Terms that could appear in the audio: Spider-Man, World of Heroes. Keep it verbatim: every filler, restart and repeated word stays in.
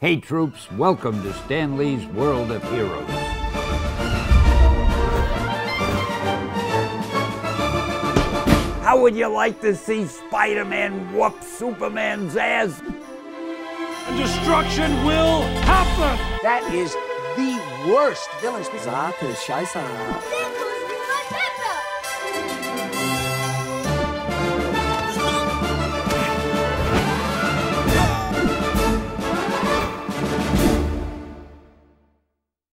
Hey troops, welcome to Stan Lee's World of Heroes. How would you like to see Spider-Man whoop Superman's ass? Destruction will happen! That is the worst villain speech.